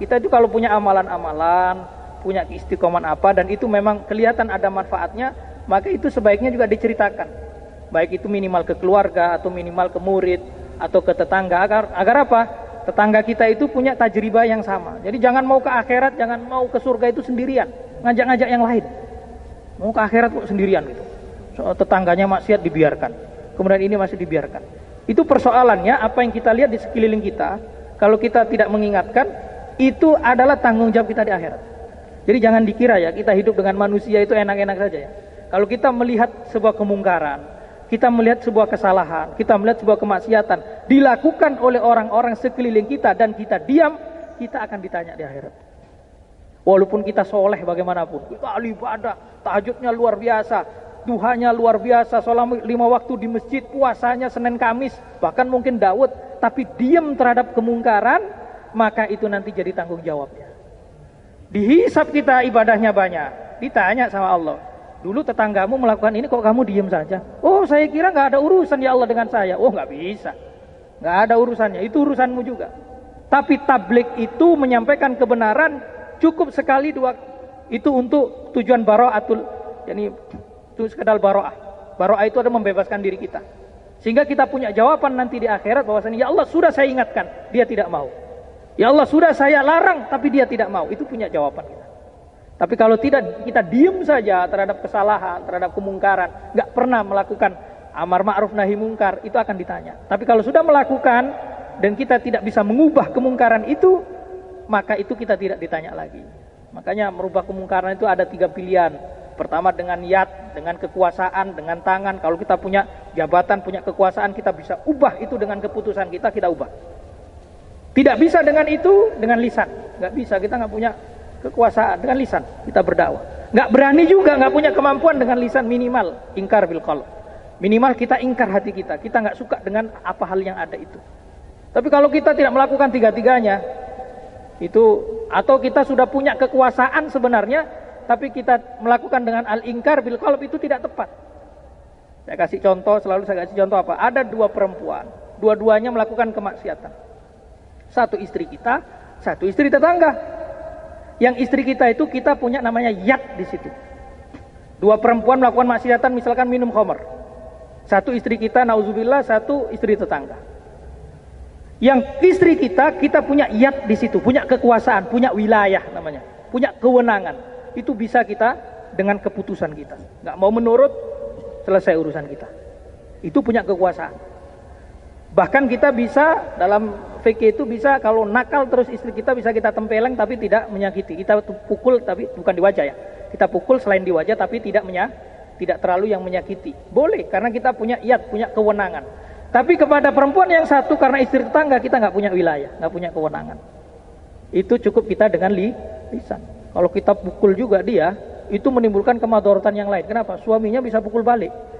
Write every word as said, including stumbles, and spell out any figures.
Kita itu kalau punya amalan-amalan, punya istiqoman apa, dan itu memang kelihatan ada manfaatnya, maka itu sebaiknya juga diceritakan. Baik itu minimal ke keluarga, atau minimal ke murid, atau ke tetangga. Agar, agar apa? Tetangga kita itu punya tajribah yang sama. Jadi jangan mau ke akhirat, jangan mau ke surga itu sendirian. Ngajak-ngajak yang lain. Mau ke akhirat kok sendirian gitu. So, tetangganya maksiat dibiarkan. Kemudian ini masih dibiarkan. Itu persoalannya, apa yang kita lihat di sekeliling kita, kalau kita tidak mengingatkan, itu adalah tanggung jawab kita di akhirat. Jadi jangan dikira ya, kita hidup dengan manusia itu enak-enak saja ya. Kalau kita melihat sebuah kemungkaran, kita melihat sebuah kesalahan, kita melihat sebuah kemaksiatan, dilakukan oleh orang-orang sekeliling kita dan kita diam, kita akan ditanya di akhirat. Walaupun kita soleh bagaimanapun, kita ibadah, tahajudnya luar biasa, duhanya luar biasa, sholat lima waktu di masjid, puasanya Senin Kamis, bahkan mungkin Daud, tapi diam terhadap kemungkaran, maka itu nanti jadi tanggung jawabnya. Dihisap kita ibadahnya banyak, ditanya sama Allah, dulu tetanggamu melakukan ini kok kamu diem saja? Oh, saya kira nggak ada urusan ya Allah dengan saya. Oh, nggak bisa, nggak ada urusannya. Itu urusanmu juga. Tapi tablik itu menyampaikan kebenaran cukup sekali dua, itu untuk tujuan baro'atul, jadi itu sekedar baro'ah. Baro'ah itu ada membebaskan diri kita, sehingga kita punya jawaban nanti di akhirat bahwasanya ya Allah sudah saya ingatkan, dia tidak mau. Ya Allah sudah saya larang, tapi dia tidak mau. Itu punya jawaban kita. Tapi kalau tidak, kita diem saja terhadap kesalahan, terhadap kemungkaran, nggak pernah melakukan amar ma'ruf nahi mungkar, itu akan ditanya. Tapi kalau sudah melakukan dan kita tidak bisa mengubah kemungkaran itu, maka itu kita tidak ditanya lagi. Makanya merubah kemungkaran itu ada tiga pilihan. Pertama dengan niat, dengan kekuasaan, dengan tangan. Kalau kita punya jabatan, punya kekuasaan, kita bisa ubah itu dengan keputusan kita, kita ubah. Tidak bisa dengan itu, dengan lisan. Nggak bisa, kita nggak punya kekuasaan. Dengan lisan, kita berdakwah. Nggak berani juga, nggak punya kemampuan dengan lisan. Minimal, ingkar bil qalb. Minimal kita ingkar hati kita. Kita nggak suka dengan apa hal yang ada itu. Tapi kalau kita tidak melakukan tiga-tiganya, itu atau kita sudah punya kekuasaan sebenarnya, tapi kita melakukan dengan al-ingkar bil qalb, itu tidak tepat. Saya kasih contoh, selalu saya kasih contoh apa? Ada dua perempuan, dua-duanya melakukan kemaksiatan. Satu istri kita, satu istri tetangga. Yang istri kita itu kita punya namanya yad di situ. Dua perempuan melakukan maksiatan, misalkan minum khamar. Satu istri kita nauzubillah, satu istri tetangga. Yang istri kita kita punya yad di situ, punya kekuasaan, punya wilayah namanya, punya kewenangan. Itu bisa kita dengan keputusan kita. Nggak mau menurut, selesai urusan kita. Itu punya kekuasaan. Bahkan kita bisa dalam fikih itu bisa kalau nakal terus istri kita bisa kita tempeleng tapi tidak menyakiti. Kita pukul tapi bukan di wajah ya. Kita pukul selain di wajah tapi tidak menyakiti, tidak terlalu yang menyakiti. Boleh karena kita punya iyad, punya kewenangan. Tapi kepada perempuan yang satu karena istri tetangga kita nggak punya wilayah, nggak punya kewenangan. Itu cukup kita dengan li, lisan. Kalau kita pukul juga dia itu menimbulkan kemadaratan yang lain. Kenapa? Suaminya bisa pukul balik.